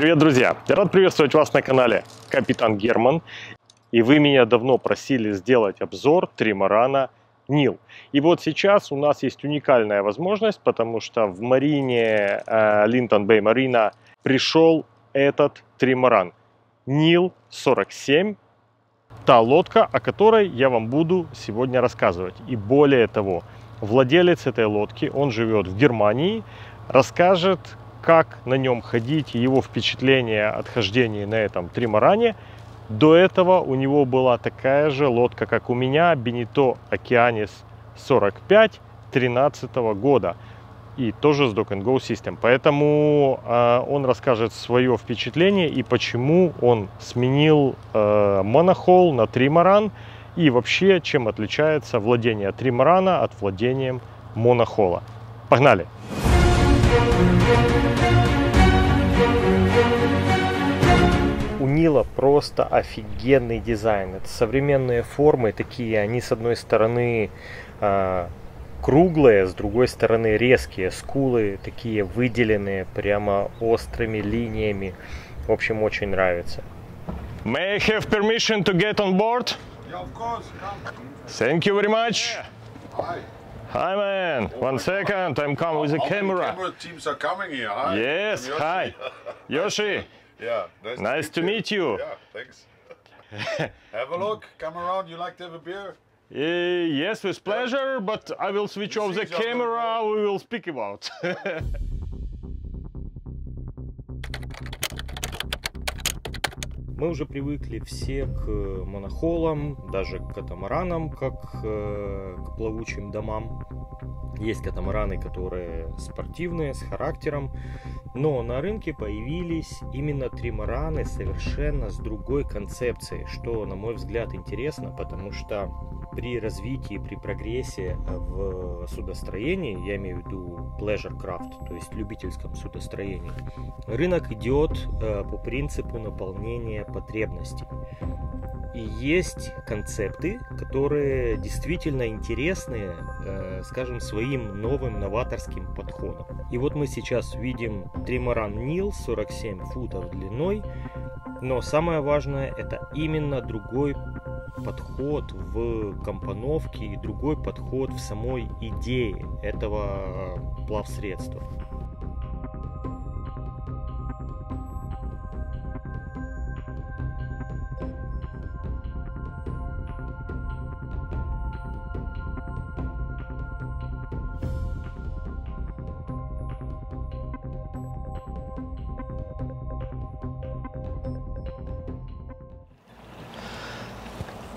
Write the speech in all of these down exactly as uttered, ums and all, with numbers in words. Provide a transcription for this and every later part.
Привет, друзья! Я рад приветствовать вас на канале Капитан Герман. И вы меня давно просили сделать обзор тримарана нил. И вот сейчас у нас есть уникальная возможность, потому что в марине э, Линтон-Бэй Марина пришел этот тримаран. нил сорок семь. Та лодка, о которой я вам буду сегодня рассказывать. И более того, владелец этой лодки, он живет в Германии, расскажет, как на нем ходить, его впечатление от хождения на этом тримаране. До этого у него была такая же лодка, как у меня, Bénéteau Oceanis сорок пять тринадцатого года. И тоже с Dock and Go System. Поэтому э, он расскажет свое впечатление и почему он сменил э, монохол на тримаран. И вообще, чем отличается владение тримарана от владения монохола. Погнали! У Нила просто офигенный дизайн. Это современные формы такие, они с одной стороны э, круглые, с другой стороны резкие, скулы такие выделенные прямо острыми линиями. В общем, очень нравится. May I have permission to get on board? Yeah, of course. Thank you very much. Yeah. Hi man, one second, I'm coming with the camera. Camera teams are coming here. Hi. Yes, Yoshi. Hi. Yoshi. Yeah, nice, nice to meet you. Yeah, thanks. Have a look, come around. You like to have a beer? Uh, yes, with pleasure, yeah. But I will switch off the camera. We will speak about. Мы уже привыкли все к монохолам, даже к катамаранам, как э, к плавучим домам. Есть катамараны, которые спортивные, с характером, но на рынке появились именно тримараны совершенно с другой концепцией, что, на мой взгляд, интересно, потому что при развитии, при прогрессе в судостроении, я имею в виду pleasure craft, то есть любительском судостроении, рынок идет по принципу наполнения потребностей. И есть концепты, которые действительно интересны, скажем, своим новым новаторским подходом. И вот мы сейчас видим тримаран нил сорок семь футов длиной, но самое важное — это именно другой подход в компоновке и другой подход в самой идее этого плавсредства.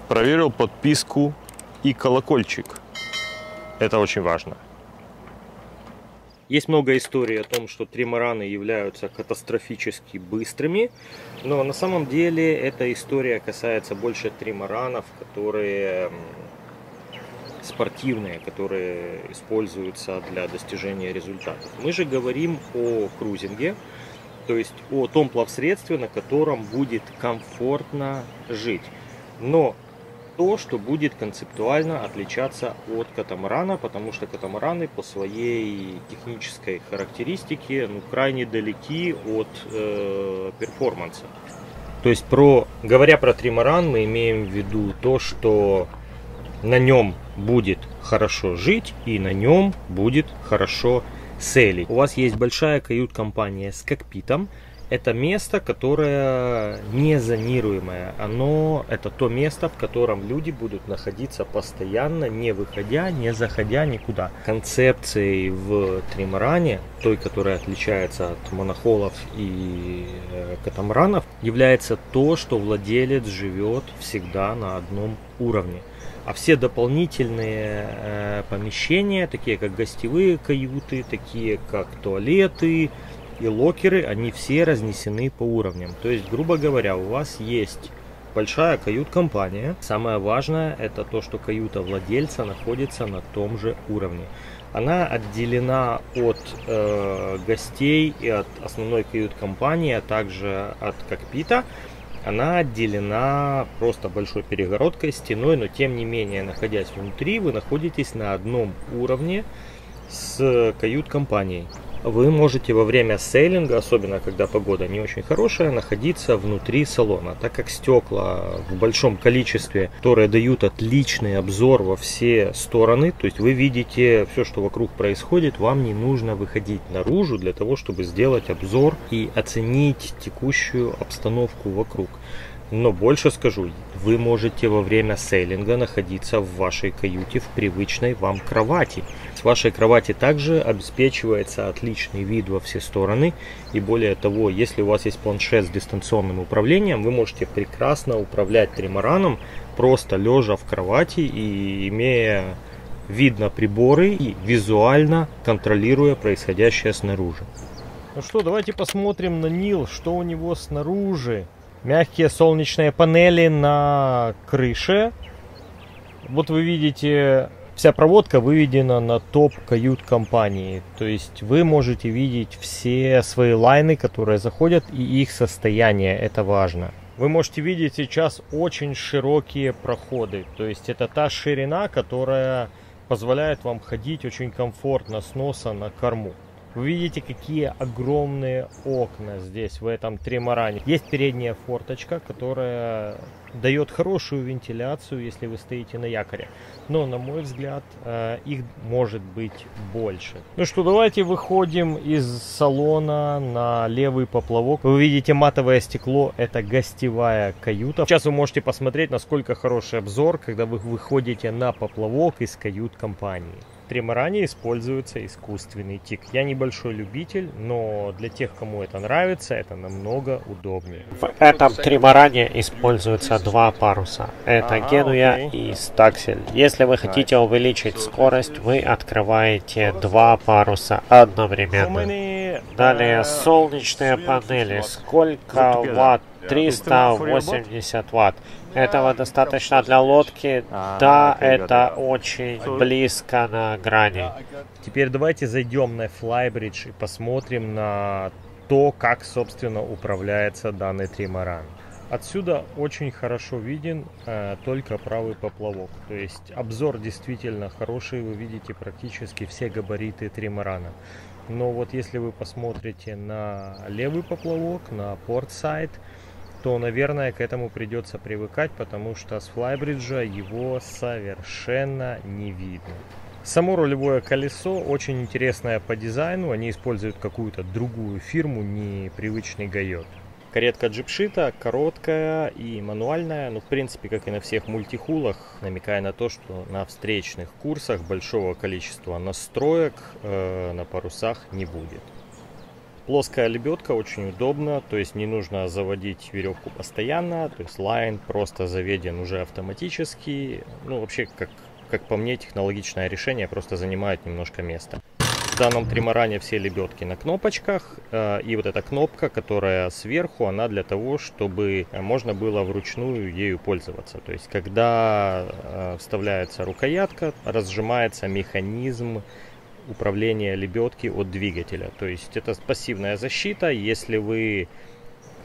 Проверил подписку и колокольчик. Это очень важно. Есть много историй о том, что тримараны являются катастрофически быстрыми, но на самом деле эта история касается больше тримаранов, которые спортивные, которые используются для достижения результатов. Мы же говорим о крузинге, то есть о том плавсредстве, на котором будет комфортно жить. Но то, что будет концептуально отличаться от катамарана, потому что катамараны по своей технической характеристике ну, крайне далеки от э, перформанса. То есть, про, говоря про тримаран, мы имеем в виду то, что на нем будет хорошо жить и на нем будет хорошо селить. У вас есть большая кают-компания с кокпитом. Это место, которое не зонируемое, оно это то место, в котором люди будут находиться постоянно, не выходя, не заходя никуда. Концепцией в тримаране, той, которая отличается от монохолов и катамаранов, является то, что владелец живет всегда на одном уровне. А все дополнительные э, помещения, такие как гостевые каюты, такие как туалеты и локеры, они все разнесены по уровням. То есть, грубо говоря, у вас есть большая кают-компания. Самое важное — это то, что каюта владельца находится на том же уровне. Она отделена от э, гостей и от основной кают-компании, а также от кокпита. Она отделена просто большой перегородкой, стеной, но тем не менее, находясь внутри, вы находитесь на одном уровне с кают-компанией. вы можете во время сейлинга, особенно когда погода не очень хорошая, находиться внутри салона. Так как стекла в большом количестве, которые дают отличный обзор во все стороны, то есть вы видите все, что вокруг происходит, вам не нужно выходить наружу для того, чтобы сделать обзор и оценить текущую обстановку вокруг. Но больше скажу, вы можете во время сейлинга находиться в вашей каюте, в привычной вам кровати. С вашей кровати также обеспечивается отличный вид во все стороны. И более того, если у вас есть планшет с дистанционным управлением, вы можете прекрасно управлять тримараном, просто лежа в кровати и имея вид на приборы и визуально контролируя происходящее снаружи. Ну что, давайте посмотрим на Нил, что у него снаружи. Мягкие солнечные панели на крыше. Вот вы видите, вся проводка выведена на топ кают компании. То есть вы можете видеть все свои лайны, которые заходят, и их состояние. Это важно. Вы можете видеть сейчас очень широкие проходы. То есть это та ширина, которая позволяет вам ходить очень комфортно с носа на корму. Вы видите, какие огромные окна здесь, в этом тримаране. Есть передняя форточка, которая дает хорошую вентиляцию, если вы стоите на якоре. Но, на мой взгляд, их может быть больше. Ну что, давайте выходим из салона на левый поплавок. Вы видите матовое стекло, это гостевая каюта. Сейчас вы можете посмотреть, насколько хороший обзор, когда вы выходите на поплавок из кают-компании. В тримаране используется искусственный тик. Я небольшой любитель, но для тех, кому это нравится, это намного удобнее. В этом тримаране используются два паруса. Это ага, Генуя окей. и Стаксель. Если вы хотите увеличить скорость, вы открываете два паруса одновременно. Далее солнечные панели. Сколько ватт? триста восемьдесят ватт. Этого достаточно для лодки. Да, это очень близко на грани. Теперь давайте зайдем на Flybridge и посмотрим на то, как, собственно, управляется данный тримаран. Отсюда очень хорошо виден э, только правый поплавок. То есть обзор действительно хороший. Вы видите практически все габариты тримарана. Но вот если вы посмотрите на левый поплавок, на порт-сайд, то, наверное, к этому придется привыкать, потому что с Flybridge его совершенно не видно. Само рулевое колесо очень интересное по дизайну. Они используют какую-то другую фирму, не привычный гайот. Каретка джипшита короткая и мануальная, но в принципе, как и на всех мультихулах, намекая на то, что на встречных курсах большого количества настроек э, на парусах не будет. Плоская лебедка очень удобна, то есть не нужно заводить веревку постоянно, то есть лайн просто заведен уже автоматически. Ну вообще, как, как по мне, технологичное решение просто занимает немножко места. В данном тримаране все лебедки на кнопочках, и вот эта кнопка, которая сверху, она для того, чтобы можно было вручную ею пользоваться. То есть когда вставляется рукоятка, разжимается механизм управления лебедки от двигателя. То есть это пассивная защита. Если вы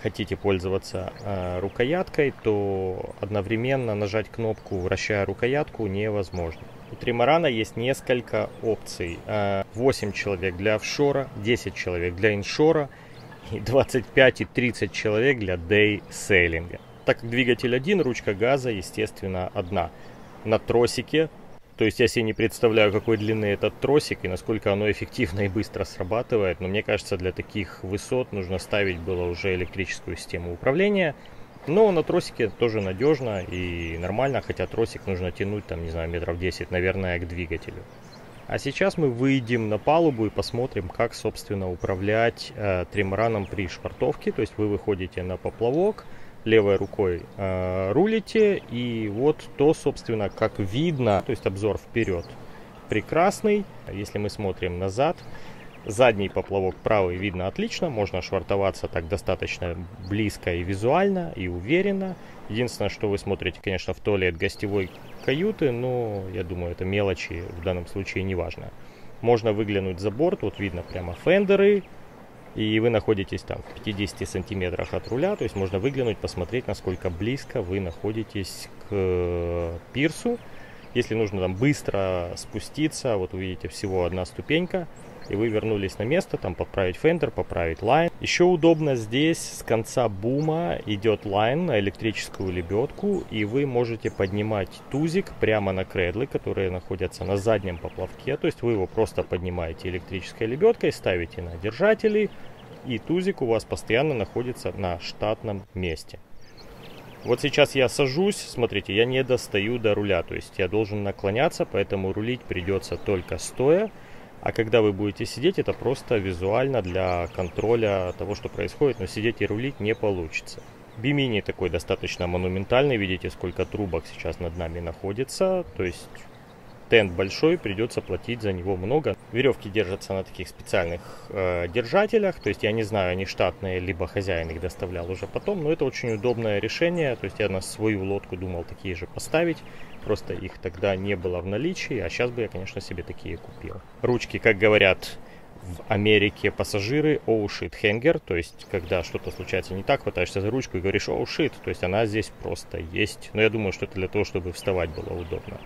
хотите пользоваться э, рукояткой, то одновременно нажать кнопку, вращая рукоятку, невозможно. У тримарана есть несколько опций. Э, восемь человек для офшора, десять человек для иншора, и двадцать пять и тридцать человек для дей-сейлинга. Так как двигатель один, ручка газа, естественно, одна. На тросике, то есть я себе не представляю, какой длины этот тросик и насколько оно эффективно и быстро срабатывает. Но мне кажется, для таких высот нужно ставить было уже электрическую систему управления. Но на тросике тоже надежно и нормально, хотя тросик нужно тянуть, там, не знаю, метров десять, наверное, к двигателю. А сейчас мы выйдем на палубу и посмотрим, как, собственно, управлять э, тримараном при швартовке. То есть вы выходите на поплавок, левой рукой э, рулите, и вот то, собственно, как видно, то есть обзор вперед прекрасный. Если мы смотрим назад, задний поплавок правый видно отлично, можно швартоваться так достаточно близко и визуально, и уверенно. Единственное, что вы смотрите, конечно, в туалет гостевой каюты, но я думаю, это мелочи, в данном случае не важно. Можно выглянуть за борт, вот видно прямо фендеры. И вы находитесь там в пятидесяти сантиметрах от руля, то есть можно выглянуть, посмотреть, насколько близко вы находитесь к пирсу. Если нужно там быстро спуститься, вот увидите, всего одна ступенька. и вы вернулись на место, там подправить фендер, поправить лайн. Еще удобно здесь с конца бума идет лайн на электрическую лебедку, и вы можете поднимать тузик прямо на кредлы, которые находятся на заднем поплавке. То есть вы его просто поднимаете электрической лебедкой, ставите на держатели, и тузик у вас постоянно находится на штатном месте. Вот сейчас я сажусь, смотрите, я не достаю до руля, то есть я должен наклоняться, поэтому рулить придется только стоя. А когда вы будете сидеть, это просто визуально для контроля того, что происходит, но сидеть и рулить не получится. Бимини такой достаточно монументальный, видите, сколько трубок сейчас над нами находится, то есть тент большой, придется платить за него много. Веревки держатся на таких специальных э, держателях, то есть я не знаю, они штатные, либо хозяин их доставлял уже потом, но это очень удобное решение, то есть я на свою лодку думал такие же поставить, просто их тогда не было в наличии, а сейчас бы я, конечно, себе такие купил. Ручки, как говорят в Америке пассажиры, oh shit hanger, то есть когда что-то случается не так, хватаешься за ручку и говоришь oh shit, то есть она здесь просто есть, но я думаю, что это для того, чтобы вставать было удобно.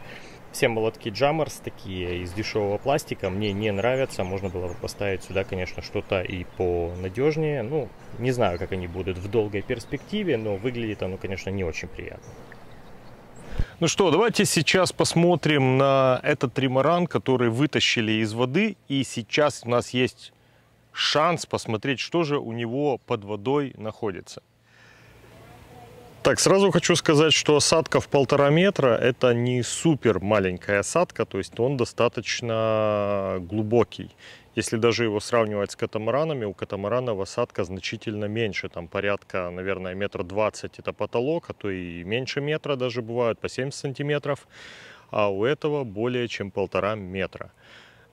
Все молотки Джаммерс такие из дешевого пластика, мне не нравятся, можно было бы поставить сюда, конечно, что-то и понадежнее. Ну, не знаю, как они будут в долгой перспективе, но выглядит оно, конечно, не очень приятно. Ну что, давайте сейчас посмотрим на этот тримаран, который вытащили из воды, и сейчас у нас есть шанс посмотреть, что же у него под водой находится. Так, сразу хочу сказать, что осадка в полтора метра – это не супер маленькая осадка, то есть он достаточно глубокий. Если даже его сравнивать с катамаранами, у катамаранов осадка значительно меньше, там порядка, наверное, метр двадцать – это потолок, а то и меньше метра даже бывают, по семьдесят сантиметров, а у этого более чем полтора метра.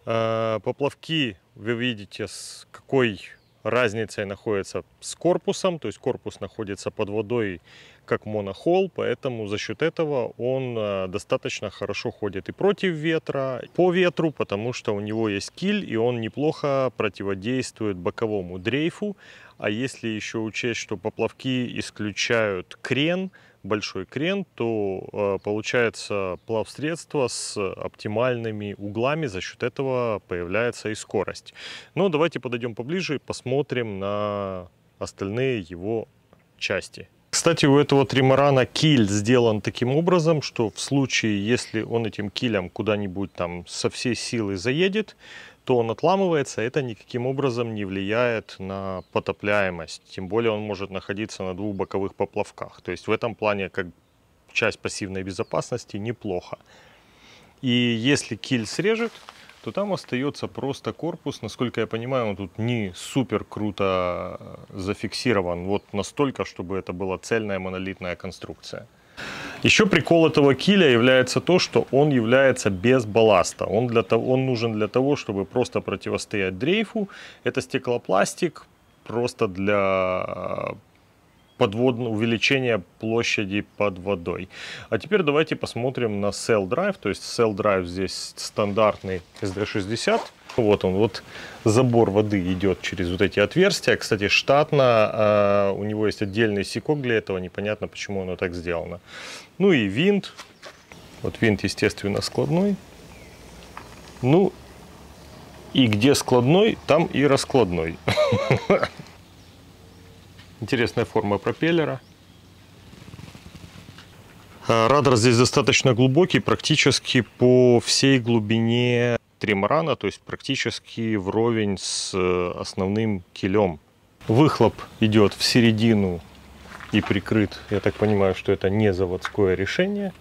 Поплавки вы видите, с какой разницей находятся с корпусом, то есть корпус находится под водой как монохолл, поэтому за счет этого он достаточно хорошо ходит и против ветра, по ветру, потому что у него есть киль, и он неплохо противодействует боковому дрейфу. А если еще учесть, что поплавки исключают крен, большой крен, то получается плавсредство с оптимальными углами, за счет этого появляется и скорость. Но давайте подойдем поближе и посмотрим на остальные его части. Кстати, у этого тримарана киль сделан таким образом, что в случае, если он этим килем куда-нибудь там со всей силы заедет, то он отламывается, это никаким образом не влияет на потопляемость. Тем более он может находиться на двух боковых поплавках. То есть в этом плане, как часть пассивной безопасности, неплохо. И если киль срежет, то там остается просто корпус. Насколько я понимаю, он тут не супер круто зафиксирован. Вот настолько, чтобы это была цельная монолитная конструкция. Еще прикол этого киля является то, что он является без балласта. Он, для того, он нужен для того, чтобы просто противостоять дрейфу. Это стеклопластик просто для подводного увеличения площади под водой. А теперь давайте посмотрим на Cell Drive. То есть Cell Drive здесь стандартный эс ди шестьдесят. Вот он, вот забор воды идет через вот эти отверстия. Кстати, штатно э, у него есть отдельный сикок для этого, непонятно, почему оно так сделано. Ну и винт. Вот винт, естественно, складной. Ну и где складной, там и раскладной. Интересная форма пропеллера. Радар здесь достаточно глубокий, практически по всей глубине тримарана, то есть практически вровень с основным килем. Выхлоп идет в середину и прикрыт. Я так понимаю, что это не заводское решение,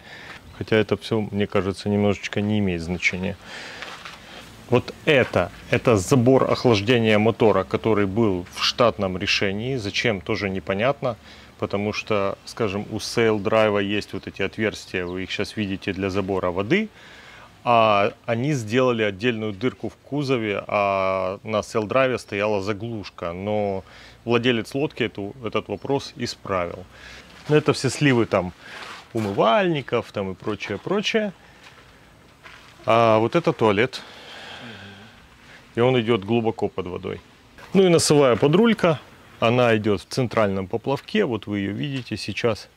хотя это все, мне кажется, немножечко не имеет значения. Вот это, это забор охлаждения мотора, который был в штатном решении. Зачем, тоже непонятно, потому что, скажем, у Sail Drive есть вот эти отверстия, вы их сейчас видите, для забора воды. А они сделали отдельную дырку в кузове, а на Cell Drive стояла заглушка. Но владелец лодки эту, этот вопрос исправил. Это все сливы там умывальников там и прочее, прочее. А вот это туалет. И он идет глубоко под водой. Ну и носовая подрулька. Она идет в центральном поплавке. Вот вы ее видите сейчас.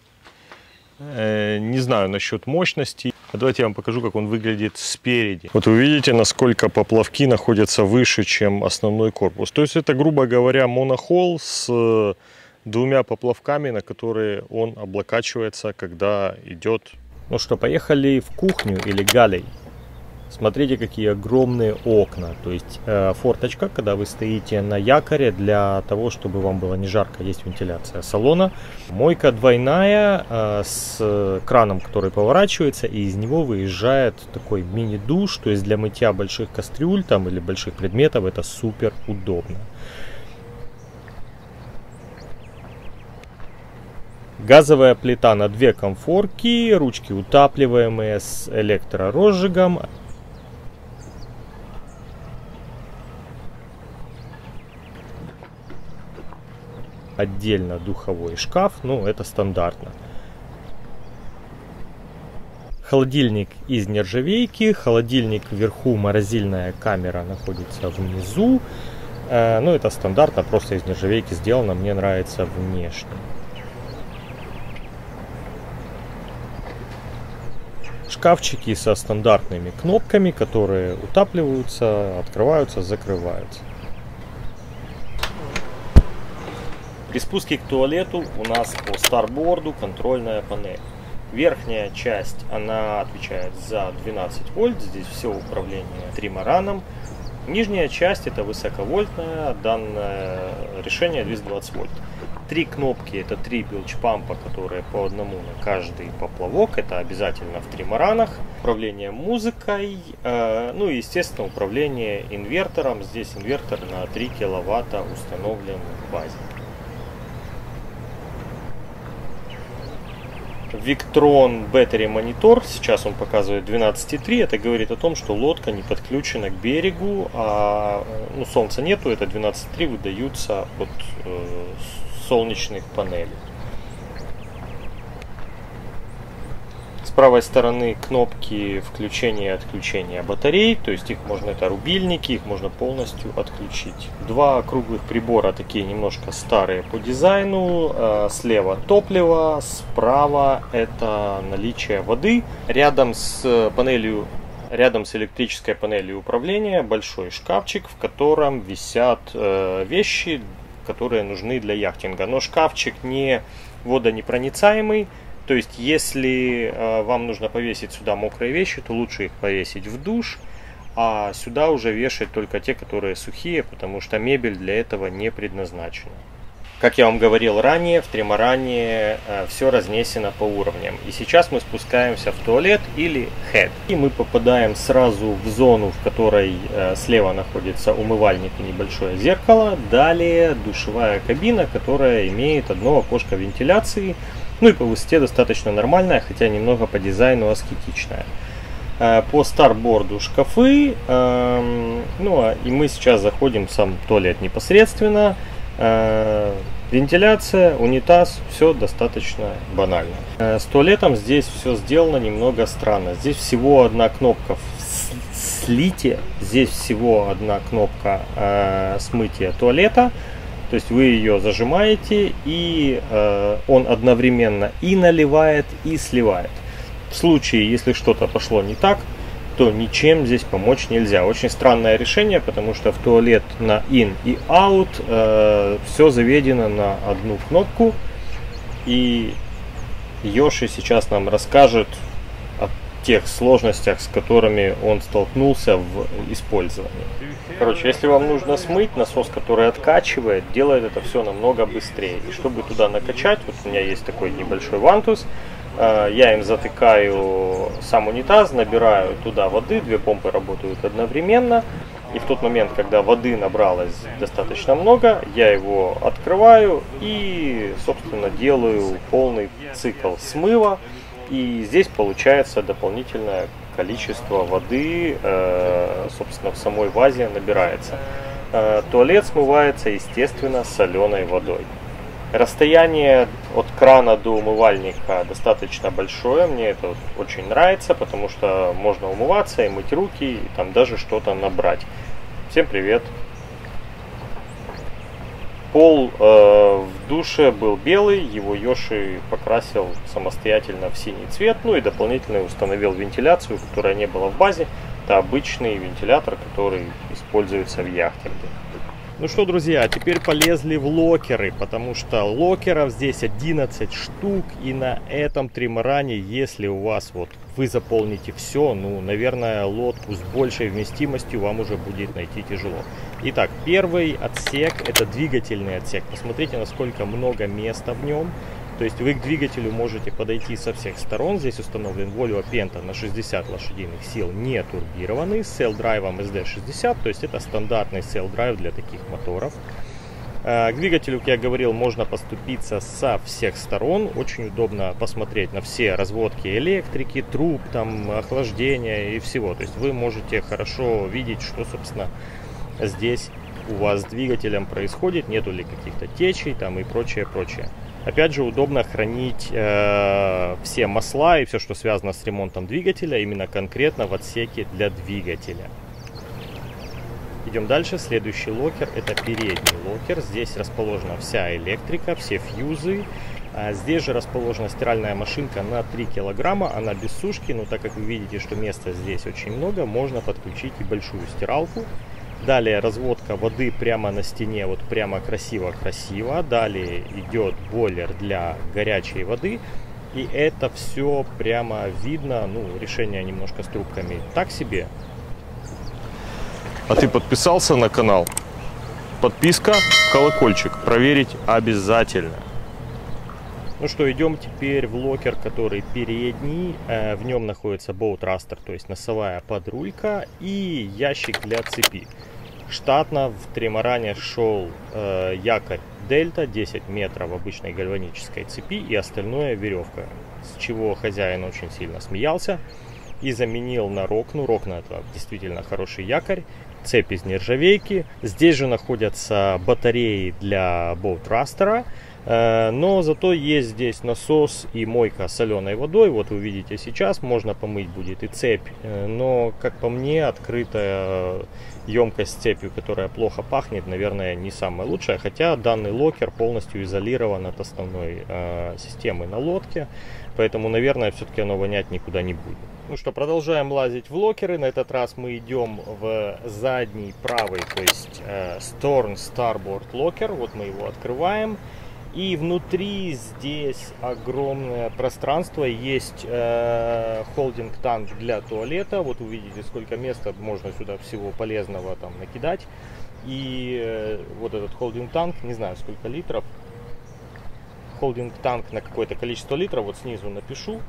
Не знаю насчет мощности. А давайте я вам покажу, как он выглядит спереди. Вот вы видите, насколько поплавки находятся выше, чем основной корпус. То есть это, грубо говоря, монохолл с двумя поплавками, на которые он облокачивается, когда идет. Ну что, поехали в кухню или галей. Смотрите, какие огромные окна. То есть э, форточка, когда вы стоите на якоре, для того, чтобы вам было не жарко, есть вентиляция салона. Мойка двойная э, с краном, который поворачивается, и из него выезжает такой мини-душ. То есть для мытья больших кастрюль там, или больших предметов это супер удобно. Газовая плита на две конфорки, ручки утапливаемые с электророзжигом. Отдельно духовой шкаф, ну это стандартно. Холодильник из нержавейки, холодильник вверху, морозильная камера находится внизу. Э, ну это стандартно, просто из нержавейки сделано, мне нравится внешне. Шкафчики со стандартными кнопками, которые утапливаются, открываются, закрываются. При спуске к туалету у нас по старборду контрольная панель. Верхняя часть, она отвечает за двенадцать вольт, здесь все управление тримараном. Нижняя часть это высоковольтная, данное решение двести двадцать вольт. Три кнопки это три билч-пампа, которые по одному на каждый поплавок, это обязательно в тримаранах. Управление музыкой, э, ну и естественно управление инвертором, здесь инвертор на три киловатта установлен в базе. Victron Battery Monitor, сейчас он показывает двенадцать и три, это говорит о том, что лодка не подключена к берегу, а ну, солнца нету, это двенадцать и три выдаются от э, солнечных панелей. С правой стороны кнопки включения и отключения батарей, то есть их можно, это рубильники, их можно полностью отключить. Два круглых прибора, такие немножко старые по дизайну, слева топливо, справа это наличие воды. Рядом с панелью, рядом с электрической панелью управления большой шкафчик, в котором висят вещи, которые нужны для яхтинга, но шкафчик не водонепроницаемый. То есть, если э, вам нужно повесить сюда мокрые вещи, то лучше их повесить в душ, а сюда уже вешать только те, которые сухие, потому что мебель для этого не предназначена. Как я вам говорил ранее, в тримаране э, все разнесено по уровням. И сейчас мы спускаемся в туалет или хэд. И мы попадаем сразу в зону, в которой э, слева находится умывальник и небольшое зеркало. Далее душевая кабина, которая имеет одно окошко вентиляции. Ну и по высоте достаточно нормальная, хотя немного по дизайну аскетичная. По старборду шкафы, ну и мы сейчас заходим в сам туалет непосредственно. Вентиляция, унитаз, все достаточно банально. С туалетом здесь все сделано немного странно. Здесь всего одна кнопка слития, здесь всего одна кнопка смытия туалета. То есть вы ее зажимаете, и э, он одновременно и наливает, и сливает. В случае, если что-то пошло не так, то ничем здесь помочь нельзя. Очень странное решение, потому что в туалет на in и out э, все заведено на одну кнопку. И Йоши сейчас нам расскажет о тех сложностях, с которыми он столкнулся в использовании. Короче, если вам нужно смыть, насос, который откачивает, делает это все намного быстрее. И чтобы туда накачать, вот у меня есть такой небольшой вантус, я им затыкаю сам унитаз, набираю туда воды, две помпы работают одновременно. И в тот момент, когда воды набралось достаточно много, я его открываю и, собственно, делаю полный цикл смыва. И здесь получается дополнительная количество воды, собственно, в самой вазе набирается. Туалет смывается, естественно, соленой водой. Расстояние от крана до умывальника достаточно большое. Мне это очень нравится, потому что можно умываться и мыть руки, и там даже что-то набрать. Всем привет! Пол э, в душе был белый, его Йоши покрасил самостоятельно в синий цвет, ну и дополнительно установил вентиляцию, которая не была в базе. Это обычный вентилятор, который используется в яхтинге. Ну что, друзья, теперь полезли в локеры, потому что локеров здесь одиннадцать штук, и на этом тримаране, если у вас вот вы заполните все, ну, наверное, лодку с большей вместимостью вам уже будет найти тяжело. Итак, первый отсек — это двигательный отсек. Посмотрите, насколько много места в нем. То есть вы к двигателю можете подойти со всех сторон. Здесь установлен Volvo Penta на шестьдесят лошадиных сил, не турбированный, с Cell Drive эс ди шестьдесят. То есть это стандартный Cell Drive для таких моторов. К двигателю, как я говорил, можно подступиться со всех сторон. Очень удобно посмотреть на все разводки электрики, труб, там, охлаждения и всего. То есть вы можете хорошо видеть, что, собственно, здесь у вас с двигателем происходит. Нету ли каких-то течей там и прочее, прочее. Опять же, удобно хранить э, все масла и все, что связано с ремонтом двигателя, именно конкретно в отсеке для двигателя. Идем дальше. Следующий локер — это передний локер. Здесь расположена вся электрика, все фьюзы. А здесь же расположена стиральная машинка на три килограмма. Она без сушки, но так как вы видите, что места здесь очень много, можно подключить и большую стиралку. Далее разводка воды прямо на стене, вот прямо красиво-красиво. Далее идет бойлер для горячей воды. И это все прямо видно. Ну, решение немножко с трубками так себе. А ты подписался на канал? Подписка, колокольчик проверить обязательно. Ну что, идем теперь в локер, который передний. В нем находится боут-растер, то есть носовая подрулька и ящик для цепи. Штатно в тримаране шел э, якорь дельта, десять метров обычной гальванической цепи и остальное веревка, с чего хозяин очень сильно смеялся и заменил на Рокну. Рокна — это действительно хороший якорь, цепь из нержавейки. Здесь же находятся батареи для боутрастера, э, но зато есть здесь насос и мойка соленой водой. Вот вы видите сейчас, можно помыть будет и цепь, э, но, как по мне, открытая емкость с цепью, которая плохо пахнет, наверное, не самая лучшая, хотя данный локер полностью изолирован от основной э, системы на лодке, поэтому, наверное, все-таки оно вонять никуда не будет. Ну что, продолжаем лазить в локеры. На этот раз мы идем в задний правый, то есть э, Stern Starboard локер. Вот мы его открываем. И внутри здесь огромное пространство. Есть э, холдинг-танк для туалета. Вот увидите, сколько места можно сюда всего полезного там накидать. И э, вот этот холдинг-танк, не знаю, сколько литров. Холдинг-танк на какое-то количество литров. Вот снизу напишу.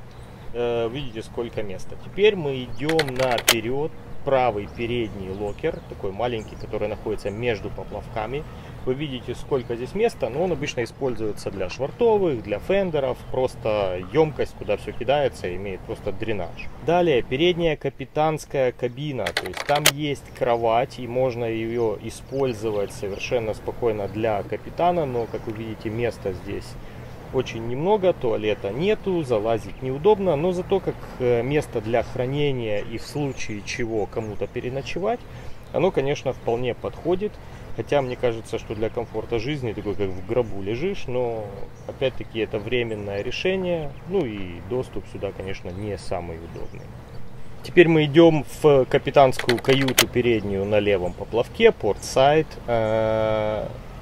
Видите, сколько места. Теперь мы идем наперед. Правый передний локер, такой маленький, который находится между поплавками. Вы видите, сколько здесь места, но он обычно используется для швартовых, для фендеров. Просто емкость, куда все кидается, имеет просто дренаж. Далее передняя капитанская кабина. То есть там есть кровать, и можно ее использовать совершенно спокойно для капитана. Но, как вы видите, места здесь очень немного, туалета нету, залазить неудобно, но зато как место для хранения и в случае чего кому-то переночевать, оно, конечно, вполне подходит. Хотя мне кажется, что для комфорта жизни, такой как в гробу лежишь, но опять-таки это временное решение, ну и доступ сюда, конечно, не самый удобный. Теперь мы идем в капитанскую каюту переднюю на левом поплавке, порт-сайд,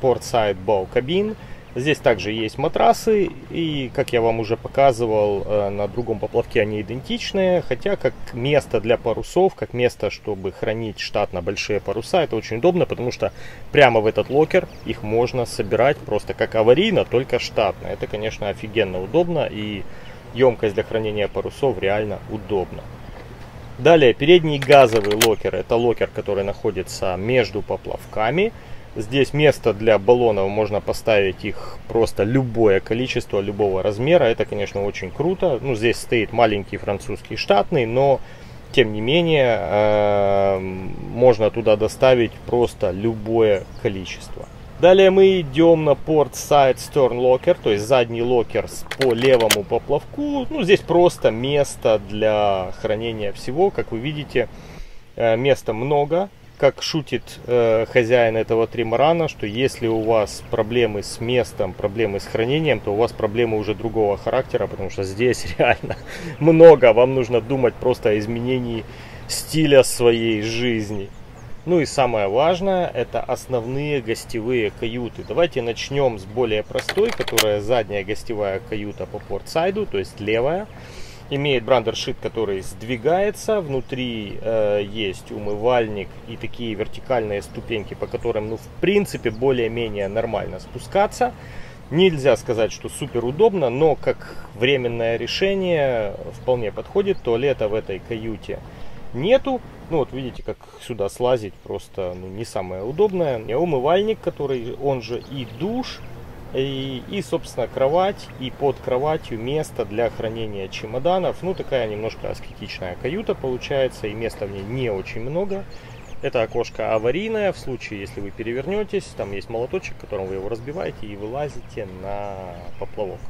порт-сайд бау-кабин. Здесь также есть матрасы, и, как я вам уже показывал, на другом поплавке они идентичные, хотя как место для парусов, как место, чтобы хранить штатно большие паруса, это очень удобно, потому что прямо в этот локер их можно собирать просто как аварийно, только штатно. Это, конечно, офигенно удобно, и емкость для хранения парусов реально удобна. Далее, передний газовый локер, это локер, который находится между поплавками. Здесь место для баллонов, можно поставить их просто любое количество, любого размера. Это, конечно, очень круто. Ну, здесь стоит маленький французский штатный, но, тем не менее, э-э- можно туда доставить просто любое количество. Далее мы идем на порт side stern locker, то есть задний локер по левому поплавку. Ну, здесь просто место для хранения всего. Как вы видите, э- места много. как шутит э, хозяин этого тримарана, что если у вас проблемы с местом, проблемы с хранением, то у вас проблемы уже другого характера, потому что здесь реально много. Вам нужно думать просто о изменении стиля своей жизни. Ну и самое важное, это основные гостевые каюты. Давайте начнем с более простой, которая задняя гостевая каюта по портсайду, то есть левая. Имеет брандершит, который сдвигается, внутри э, есть умывальник и такие вертикальные ступеньки, по которым, ну, в принципе, более-менее нормально спускаться. Нельзя сказать, что супер удобно, но как временное решение вполне подходит. Туалета в этой каюте нету. Ну вот видите, как сюда слазить просто, ну, не самое удобное. У меня умывальник, который он же и душ. И, и, собственно, кровать, и под кроватью место для хранения чемоданов. Ну, такая немножко аскетичная каюта получается, и места в ней не очень много. Это окошко аварийное, в случае, если вы перевернетесь, там есть молоточек, которым вы его разбиваете и вылазите на поплавок.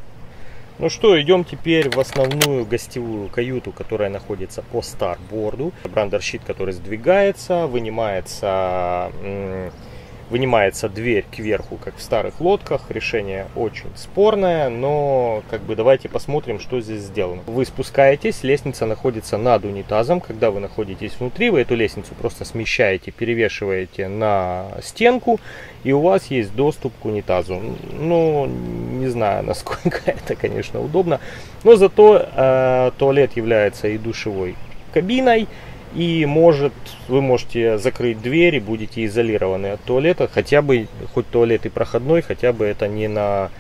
Ну что, идем теперь в основную гостевую каюту, которая находится по старборду. Брандершит, который сдвигается, вынимается... Вынимается дверь кверху, как в старых лодках. Решение очень спорное, но как бы давайте посмотрим, что здесь сделано. Вы спускаетесь, лестница находится над унитазом. Когда вы находитесь внутри, вы эту лестницу просто смещаете, перевешиваете на стенку, и у вас есть доступ к унитазу. Ну, не знаю, насколько это, конечно, удобно, но зато э, туалет является и душевой кабиной. И может, вы можете закрыть дверь и будете изолированы от туалета. Хотя бы, хоть туалет и проходной, хотя бы это не на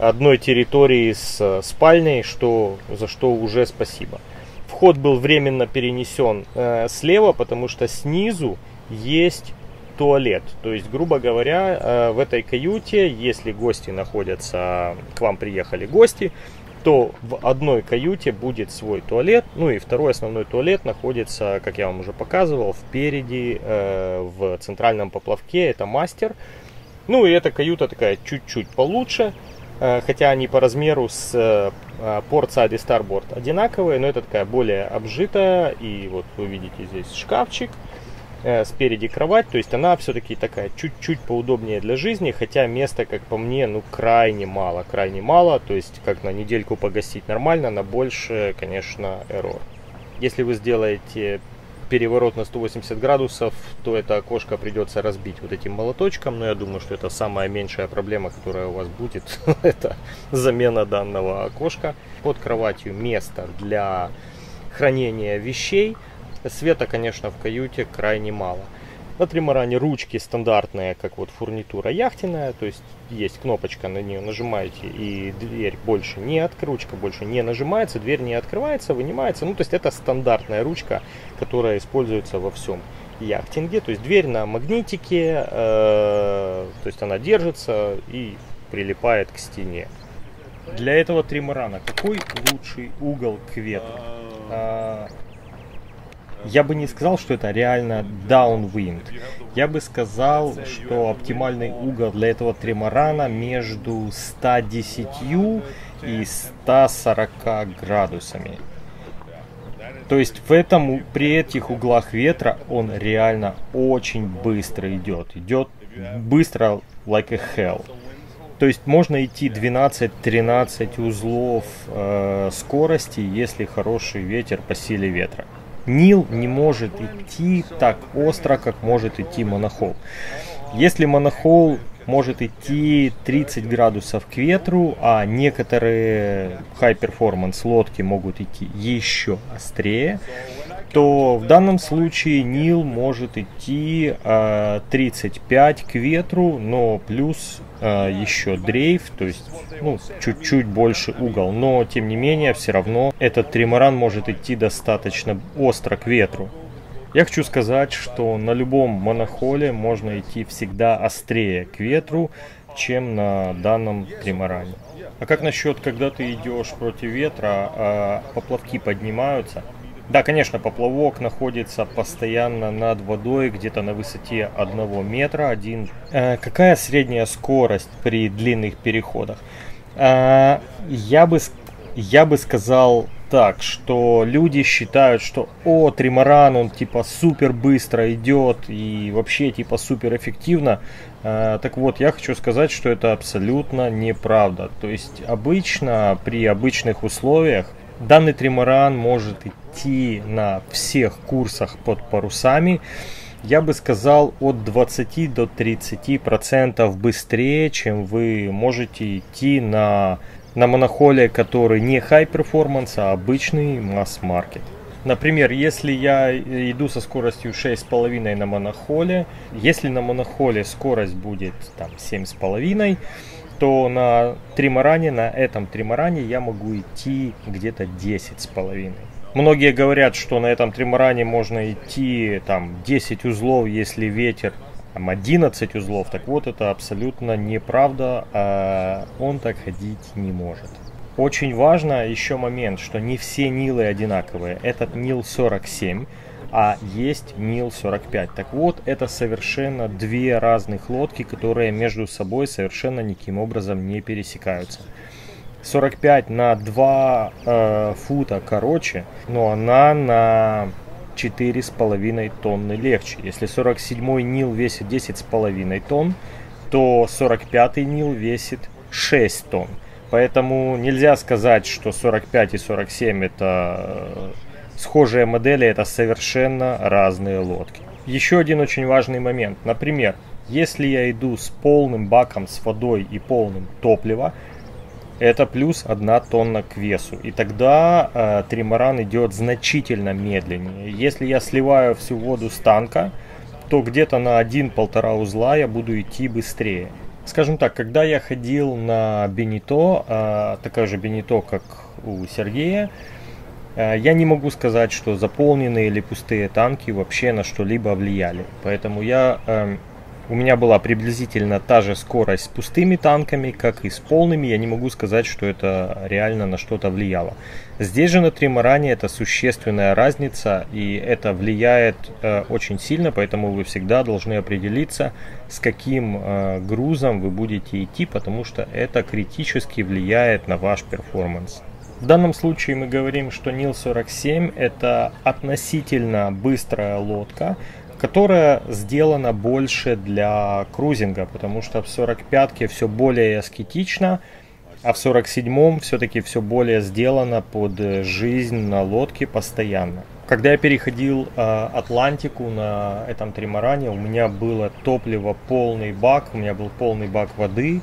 одной территории с спальней, что, за что уже спасибо. Вход был временно перенесен э, слева, потому что снизу есть туалет. То есть, грубо говоря, э, в этой каюте, если гости находятся, к вам приехали гости, то в одной каюте будет свой туалет. Ну и второй основной туалет находится, как я вам уже показывал, впереди э, в центральном поплавке. Это мастер. Ну и эта каюта такая чуть-чуть получше. Э, хотя они по размеру с портсайд и старборд одинаковые. Но это такая более обжитая. И вот вы видите здесь шкафчик. Э, спереди кровать. То есть она все-таки такая чуть-чуть поудобнее для жизни. Хотя места, как по мне, ну крайне мало. Крайне мало. То есть как на недельку погостить нормально. На больше, конечно, эррор. Если вы сделаете переворот на сто восемьдесят градусов, то это окошко придется разбить вот этим молоточком. Но я думаю, что это самая меньшая проблема, которая у вас будет. Это замена данного окошка. Под кроватью место для хранения вещей. Света, конечно, в каюте крайне мало. На тримаране ручки стандартные, как вот фурнитура яхтенная. То есть есть кнопочка, на нее нажимаете, и дверь больше не открывается. Ручка больше не нажимается, дверь не открывается, вынимается. Ну, то есть это стандартная ручка, которая используется во всем яхтинге. То есть дверь на магнитике, э, то есть она держится и прилипает к стене. Для этого тримарана какой лучший угол к ветру? Я бы не сказал, что это реально downwind. Я бы сказал, что оптимальный угол для этого тримарана между ста десятью и ста сорока градусами. То есть в этом, при этих углах ветра он реально очень быстро идет. Идет быстро, like a hell. То есть можно идти двенадцать-тринадцать узлов э, скорости, если хороший ветер по силе ветра. Нил не может идти так остро, как может идти монохол. Если монохол может идти тридцать градусов к ветру, а некоторые хай-перформанс лодки могут идти еще острее, то в данном случае Нил может идти э, тридцать пять к ветру, но плюс э, еще дрейф, то есть ну, чуть-чуть больше угол. Но тем не менее, все равно этот тримаран может идти достаточно остро к ветру. Я хочу сказать, что на любом монохоле можно идти всегда острее к ветру, чем на данном тримаране. А как насчет, когда ты идешь против ветра, э, поплавки поднимаются? Да, конечно, поплавок находится постоянно над водой, где-то на высоте одного метра. Один. Э, какая средняя скорость при длинных переходах? Э, я бы, я бы сказал так, что люди считают, что о, тримаран, он типа супер быстро идет и вообще типа супер эффективно. Э, так вот, я хочу сказать, что это абсолютно неправда. То есть обычно при обычных условиях данный тримаран может идти на всех курсах под парусами, я бы сказал, от двадцати до тридцати процентов быстрее, чем вы можете идти на, на монохоле, который не хай-перформанс, а обычный масс-маркет. Например, если я иду со скоростью шесть с половиной на монохоле, если на монохоле скорость будет там семь с половиной, то на тримаране, на этом тримаране я могу идти где-то десять с половиной. Многие говорят, что на этом тримаране можно идти там десять узлов, если ветер там одиннадцать узлов. Так вот, это абсолютно неправда, а он так ходить не может. Очень важно еще момент, что не все нилы одинаковые. Этот нил сорок семь, а есть нил сорок пять. Так вот, это совершенно две разных лодки, которые между собой совершенно никаким образом не пересекаются. сорок пять на два э, фута короче, но она на четыре с половиной тонны легче. Если сорок седьмой нил весит десять с половиной тонн, то сорок пятый нил весит шесть тонн. Поэтому нельзя сказать, что сорок пять и сорок семь это э, схожие модели, это совершенно разные лодки. Еще один очень важный момент. Например, если я иду с полным баком с водой и полным топлива, это плюс одна тонна к весу. И тогда э, тримаран идет значительно медленнее. Если я сливаю всю воду с танка, то где-то на один-полтора узла я буду идти быстрее. Скажем так, когда я ходил на Bénéteau, э, такая же Bénéteau, как у Сергея, э, я не могу сказать, что заполненные или пустые танки вообще на что-либо влияли. Поэтому я... Э, У меня была приблизительно та же скорость с пустыми танками, как и с полными. Я не могу сказать, что это реально на что-то влияло. Здесь же на тримаране это существенная разница, и это влияет э, очень сильно, поэтому вы всегда должны определиться, с каким э, грузом вы будете идти, потому что это критически влияет на ваш перформанс. В данном случае мы говорим, что нил сорок семь это относительно быстрая лодка, которая сделана больше для крузинга, потому что в сорок пятке все более аскетично, а в сорок седьмом все-таки все более сделано под жизнь на лодке постоянно. Когда я переходил э, Атлантику на этом тримаране, у меня было топливо полный бак, у меня был полный бак воды,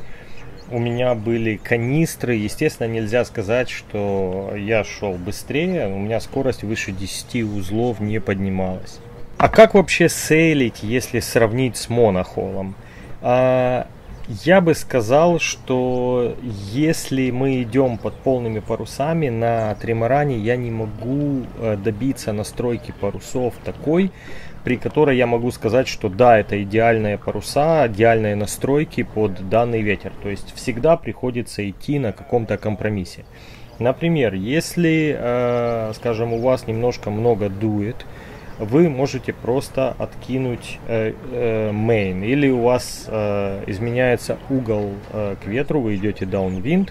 у меня были канистры. Естественно, нельзя сказать, что я шел быстрее, у меня скорость выше десяти узлов не поднималась. А как вообще сейлить, если сравнить с монохолом? А, я бы сказал, что если мы идем под полными парусами на тримаране, я не могу добиться настройки парусов такой, при которой я могу сказать, что да, это идеальные паруса, идеальные настройки под данный ветер. То есть всегда приходится идти на каком-то компромиссе. Например, если, скажем, у вас немножко много дует, вы можете просто откинуть э, э, main, или у вас э, изменяется угол э, к ветру, вы идете downwind,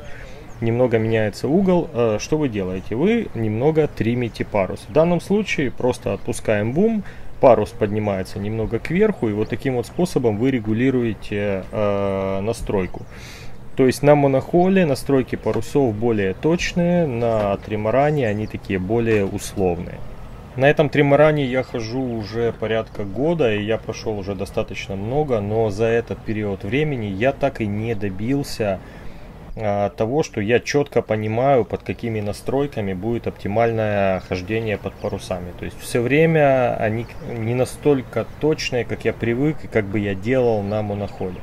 немного меняется угол, э, что вы делаете? Вы немного тримите парус. В данном случае просто отпускаем бум, парус поднимается немного кверху, и вот таким вот способом вы регулируете э, настройку. То есть на монохоле настройки парусов более точные, на тримаране они такие более условные. На этом тримаране я хожу уже порядка года, и я прошел уже достаточно много, но за этот период времени я так и не добился а, того, что я четко понимаю, под какими настройками будет оптимальное хождение под парусами. То есть все время они не настолько точные, как я привык и как бы я делал на монохоле.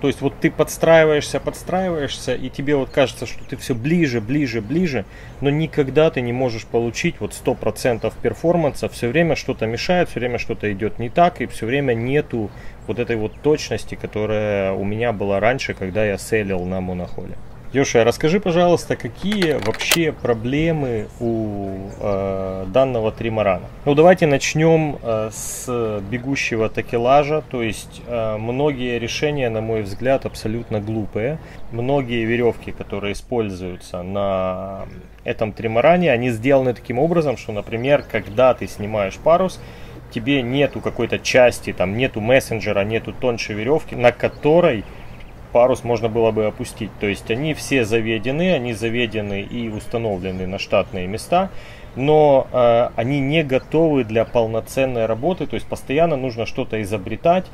То есть вот ты подстраиваешься, подстраиваешься, и тебе вот кажется, что ты все ближе, ближе, ближе, но никогда ты не можешь получить вот сто процентов перформанса, все время что-то мешает, все время что-то идет не так, и все время нету вот этой вот точности, которая у меня была раньше, когда я сейлил на монохоле. Йоши, расскажи, пожалуйста, какие вообще проблемы у э, данного тримарана? Ну, давайте начнем э, с бегущего такелажа. То есть, э, многие решения, на мой взгляд, абсолютно глупые. Многие веревки, которые используются на этом тримаране, они сделаны таким образом, что, например, когда ты снимаешь парус, тебе нету какой-то части, там нету мессенджера, нету тоньше веревки, на которой парус можно было бы опустить. То есть они все заведены, они заведены и установлены на штатные места, но э, они не готовы для полноценной работы, то есть постоянно нужно что-то изобретать,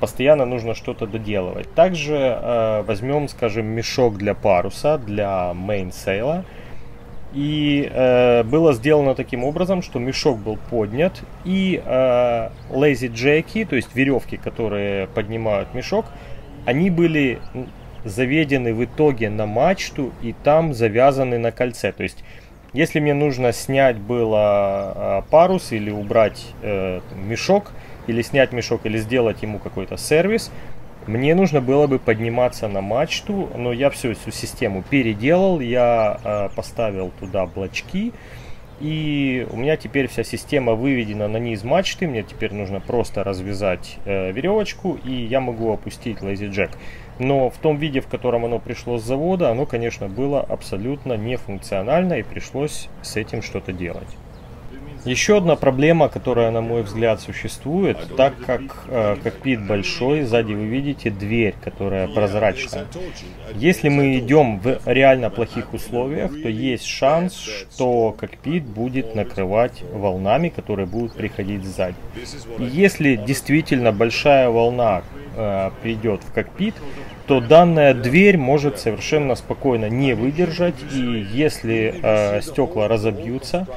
постоянно нужно что-то доделывать. Также э, возьмем, скажем, мешок для паруса, для мейнсейла. И э, было сделано таким образом, что мешок был поднят, и э, lazy джеки, то есть веревки, которые поднимают мешок, они были заведены в итоге на мачту и там завязаны на кольце. То есть, если мне нужно снять было парус или убрать э, мешок, или снять мешок, или сделать ему какой-то сервис, мне нужно было бы подниматься на мачту, но я всю эту систему переделал, я э, поставил туда блочки, и у меня теперь вся система выведена на низ мачты. Мне теперь нужно просто развязать э, веревочку, и я могу опустить lazy jack. Но в том виде, в котором оно пришло с завода, оно, конечно, было абсолютно нефункционально, и пришлось с этим что-то делать. Еще одна проблема, которая, на мой взгляд, существует, так как э, кокпит большой, сзади вы видите дверь, которая прозрачная. Если мы идем в реально плохих условиях, то есть шанс, что кокпит будет накрывать волнами, которые будут приходить сзади. И если действительно большая волна э, придет в кокпит, то данная дверь может совершенно спокойно не выдержать, и если э, стекла разобьются,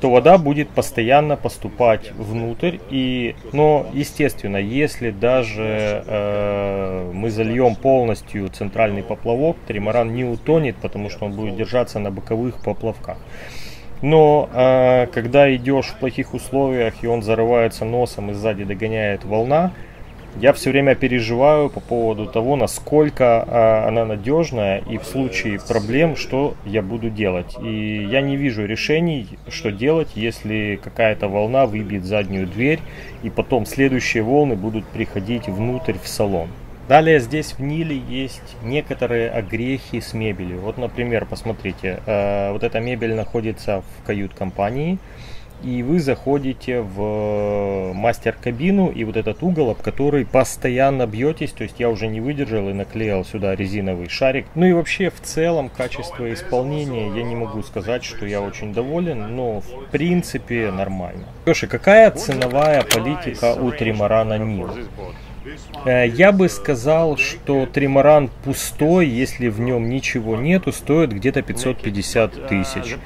то вода будет постоянно поступать внутрь. И, но, естественно, если даже э, мы зальем полностью центральный поплавок, тримаран не утонет, потому что он будет держаться на боковых поплавках. Но э, когда идешь в плохих условиях и он зарывается носом и сзади догоняет волна, я все время переживаю по поводу того, насколько а, она надежная, и в случае проблем, что я буду делать. И я не вижу решений, что делать, если какая-то волна выбьет заднюю дверь, и потом следующие волны будут приходить внутрь в салон. Далее здесь в Ниле есть некоторые огрехи с мебелью. Вот, например, посмотрите, э, вот эта мебель находится в кают-компании. И вы заходите в мастер-кабину, и вот этот угол, об который постоянно бьетесь, то есть я уже не выдержал и наклеил сюда резиновый шарик. Ну и вообще, в целом, качество исполнения, я не могу сказать, что я очень доволен, но в принципе нормально. Леша, какая ценовая политика у тримарана Нил? Я бы сказал, что тримаран пустой, если в нем ничего нету, стоит где-то пятьсот пятьдесят тысяч.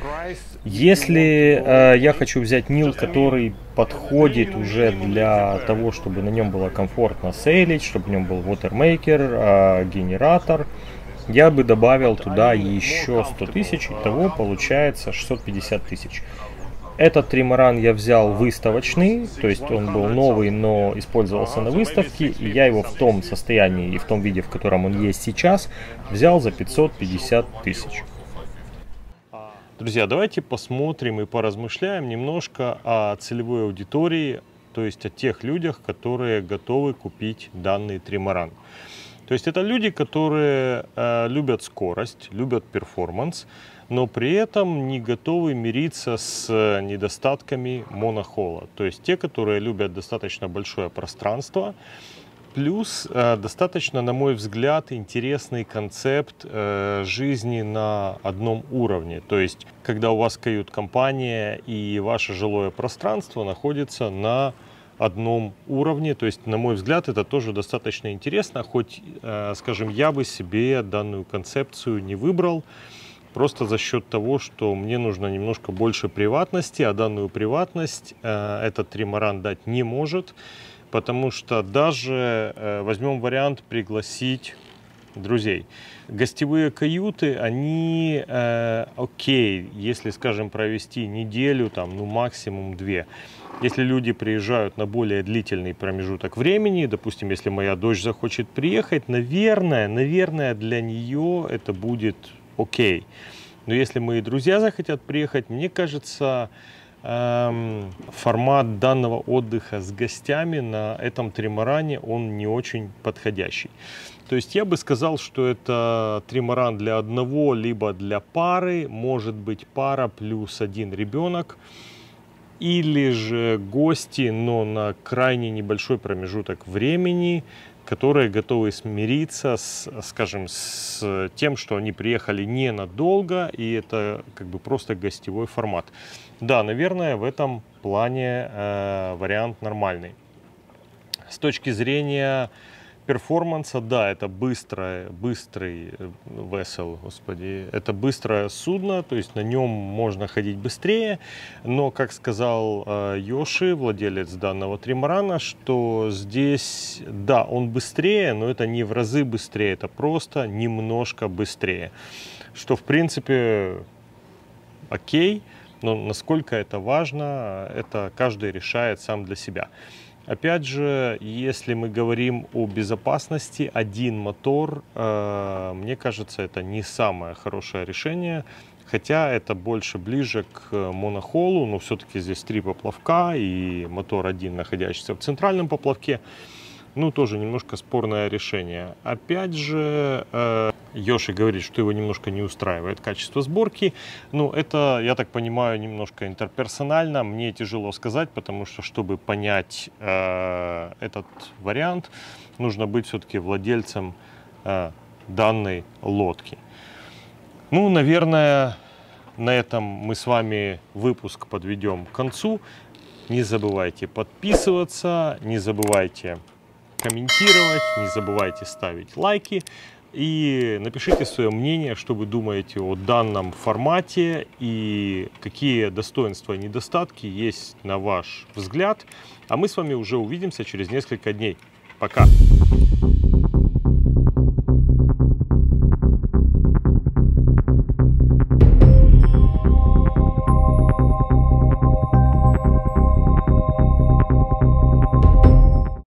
Если э, я хочу взять Нил, который подходит уже для того, чтобы на нем было комфортно сейлить, чтобы в нем был вотермейкер, э, генератор, я бы добавил туда еще сто тысяч, итого получается шестьсот пятьдесят тысяч. Этот тримаран я взял выставочный, то есть он был новый, но использовался на выставке, и я его в том состоянии и в том виде, в котором он есть сейчас, взял за пятьсот пятьдесят тысяч. Друзья, давайте посмотрим и поразмышляем немножко о целевой аудитории, то есть о тех людях, которые готовы купить данный тримаран. То есть это люди, которые э, любят скорость, любят перформанс, но при этом не готовы мириться с недостатками монохола. То есть те, которые любят достаточно большое пространство, плюс э, достаточно, на мой взгляд, интересный концепт э, жизни на одном уровне. То есть когда у вас кают-компания и ваше жилое пространство находится на одном уровне, то есть, на мой взгляд, это тоже достаточно интересно, хоть, э, скажем, я бы себе данную концепцию не выбрал, просто за счет того, что мне нужно немножко больше приватности, а данную приватность э, этот тримаран дать не может, потому что даже э, возьмем вариант пригласить друзей. Гостевые каюты, они э, окей, если, скажем, провести неделю, там, ну максимум две. Если люди приезжают на более длительный промежуток времени, допустим, если моя дочь захочет приехать, наверное, наверное, для нее это будет окей. Но если мои друзья захотят приехать, мне кажется, эм, формат данного отдыха с гостями на этом тримаране, он не очень подходящий. То есть я бы сказал, что это тримаран для одного, либо для пары, может быть пара плюс один ребенок, или же гости, но на крайне небольшой промежуток времени, которые готовы смириться с, скажем, с тем, что они приехали ненадолго, и это как бы просто гостевой формат. Да, наверное, в этом плане э, вариант нормальный. С точки зрения перформанса, да, это быстрое, быстрый vessel, господи, это быстрое судно, то есть на нем можно ходить быстрее, но, как сказал э, Йоши, владелец данного тримарана, что здесь, да, он быстрее, но это не в разы быстрее, это просто немножко быстрее, что, в принципе, окей, но насколько это важно, это каждый решает сам для себя. Опять же, если мы говорим о безопасности, один мотор, э, мне кажется, это не самое хорошее решение, хотя это больше ближе к монохолу, но все-таки здесь три поплавка и мотор один, находящийся в центральном поплавке, ну, тоже немножко спорное решение. Опять же, э, Йоши говорит, что его немножко не устраивает качество сборки. Ну, это, я так понимаю, немножко интерперсонально. Мне тяжело сказать, потому что, чтобы понять э, этот вариант, нужно быть все-таки владельцем э, данной лодки. Ну, наверное, на этом мы с вами выпуск подведем к концу. Не забывайте подписываться, не забывайте комментировать, не забывайте ставить лайки. И напишите свое мнение, что вы думаете о данном формате и какие достоинства и недостатки есть на ваш взгляд. А мы с вами уже увидимся через несколько дней. Пока!